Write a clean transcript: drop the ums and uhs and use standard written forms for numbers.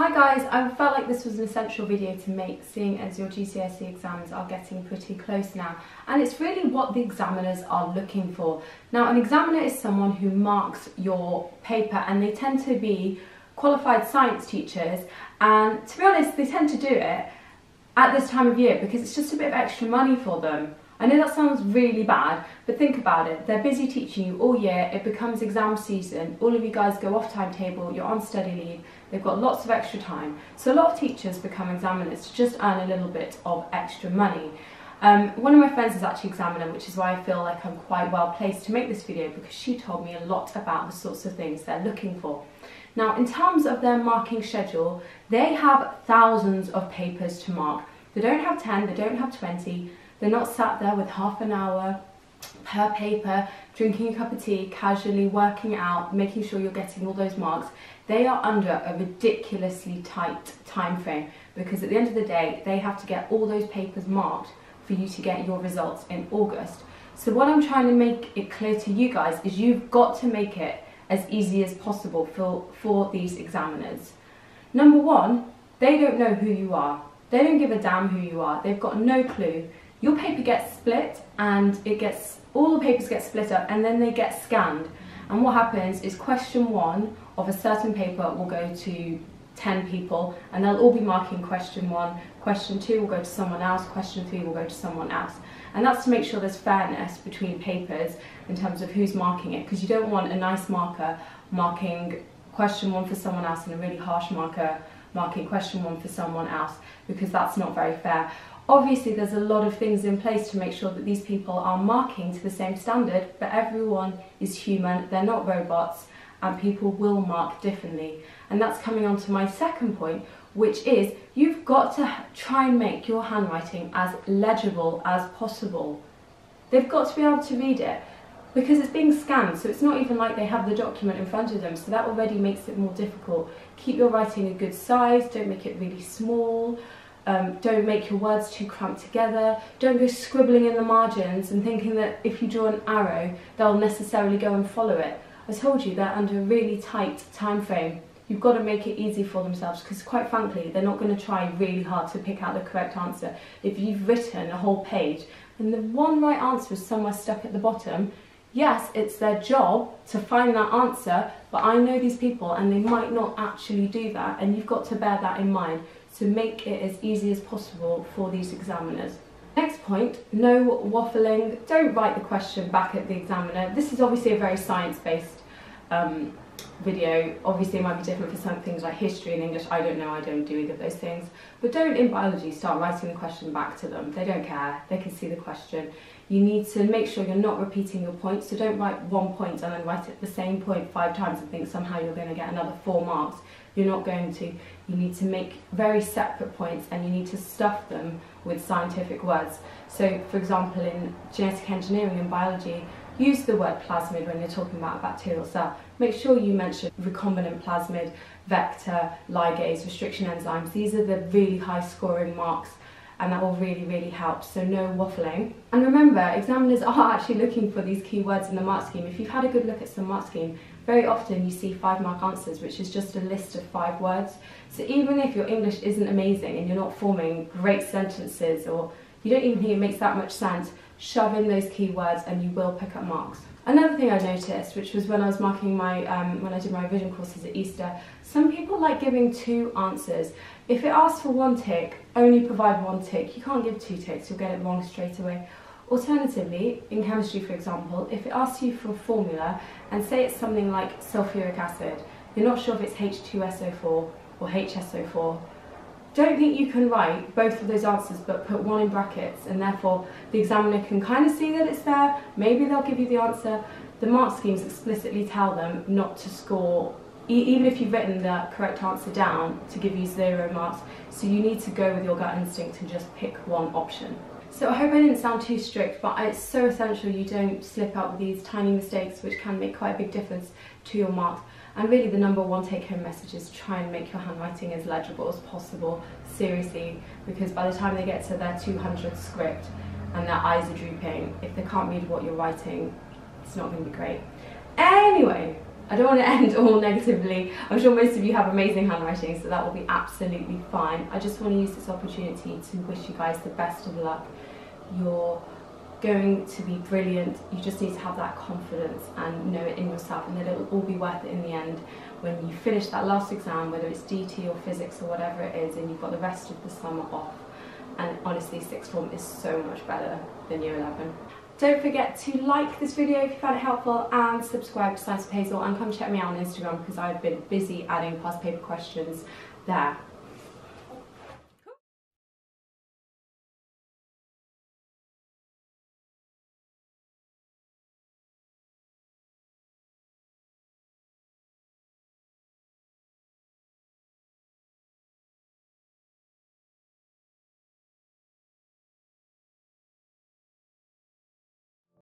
Hi guys, I felt like this was an essential video to make, seeing as your GCSE exams are getting pretty close now, and it's really what the examiners are looking for. Now, an examiner is someone who marks your paper, and they tend to be qualified science teachers, and to be honest, they tend to do it at this time of year because it's just a bit of extra money for them. I know that sounds really bad, but think about it. They're busy teaching you all year, it becomes exam season, all of you guys go off timetable, you're on study leave, they've got lots of extra time. So a lot of teachers become examiners to just earn a little bit of extra money. One of my friends is actually an examiner, which is why I feel like I'm quite well placed to make this video, because she told me a lot about the sorts of things they're looking for. Now, in terms of their marking schedule, they have thousands of papers to mark. They don't have 10, they don't have 20, they're not sat there with half an hour per paper, drinking a cup of tea, casually working out, making sure you're getting all those marks. They are under a ridiculously tight time frame because at the end of the day, they have to get all those papers marked for you to get your results in August. So what I'm trying to make it clear to you guys is you've got to make it as easy as possible for these examiners. Number one, they don't know who you are. They don't give a damn who you are. They've got no clue. Your paper gets split, and it gets, all the papers get split up, and then they get scanned. And what happens is question one of a certain paper will go to 10 people, and they'll all be marking question one, question two will go to someone else, question three will go to someone else. And that's to make sure there's fairness between papers in terms of who's marking it, because you don't want a nice marker marking question one for someone else and a really harsh marker marking question one for someone else, because that's not very fair. Obviously there's a lot of things in place to make sure that these people are marking to the same standard, but everyone is human, they're not robots, and people will mark differently. And that's coming on to my second point, which is you've got to try and make your handwriting as legible as possible. They've got to be able to read it because it's being scanned, so it's not even like they have the document in front of them, so that already makes it more difficult. Keep your writing a good size, don't make it really small, don't make your words too cramped together, don't go scribbling in the margins and thinking that if you draw an arrow, they'll necessarily go and follow it. I told you they're under a really tight time frame. You've got to make it easy for themselves because, quite frankly, they're not going to try really hard to pick out the correct answer. If you've written a whole page and the one right answer is somewhere stuck at the bottom, yes, it's their job to find that answer, but I know these people and they might not actually do that, and you've got to bear that in mind. So make it as easy as possible for these examiners. Next point, no waffling. Don't write the question back at the examiner. This is obviously a very science-based video. Obviously it might be different for some things like history and English. I don't know, I don't do either of those things. But don't in biology start writing the question back to them. They don't care, they can see the question. You need to make sure you're not repeating your points, so don't write one point and then write it the same point 5 times and think somehow you're going to get another 4 marks. You're not going to. You need to make very separate points and you need to stuff them with scientific words. So for example, in genetic engineering and biology, use the word plasmid when you're talking about a bacterial cell. Make sure you mention recombinant plasmid, vector, ligase, restriction enzymes. These are the really high scoring marks, and that will really, really help. So no waffling. And remember, examiners are actually looking for these keywords in the mark scheme. If you've had a good look at some mark scheme, very often you see 5 mark answers, which is just a list of 5 words. So even if your English isn't amazing and you're not forming great sentences, or you don't even think it makes that much sense, shove in those keywords and you will pick up marks. Another thing I noticed, which was when I was marking my, when I did my revision courses at Easter, some people like giving 2 answers. If it asks for 1 tick, only provide 1 tick. You can't give 2 ticks, you'll get it wrong straight away. Alternatively, in chemistry for example, if it asks you for a formula and say it's something like sulfuric acid, you're not sure if it's H2SO4 or HSO4, don't think you can write both of those answers but put 1 in brackets, and therefore the examiner can kind of see that it's there, maybe they'll give you the answer. The mark schemes explicitly tell them not to score, even if you've written the correct answer down, to give you 0 marks, so you need to go with your gut instinct and just pick 1 option. So I hope I didn't sound too strict, but it's so essential you don't slip up with these tiny mistakes which can make quite a big difference to your marks. And really the number 1 take-home message is try and make your handwriting as legible as possible, seriously, because by the time they get to their 200th script and their eyes are drooping, if they can't read what you're writing, it's not going to be great. Anyway, I don't want to end all negatively. I'm sure most of you have amazing handwriting, so that will be absolutely fine. I just want to use this opportunity to wish you guys the best of luck. You're going to be brilliant. You just need to have that confidence and know it in yourself, and that it will all be worth it in the end when you finish that last exam, whether it's DT or physics or whatever it is, and you've got the rest of the summer off. And honestly, sixth form is so much better than year 11. Don't forget to like this video if you found it helpful, and subscribe to Science with Hazel, and come check me out on Instagram because I've been busy adding past paper questions there.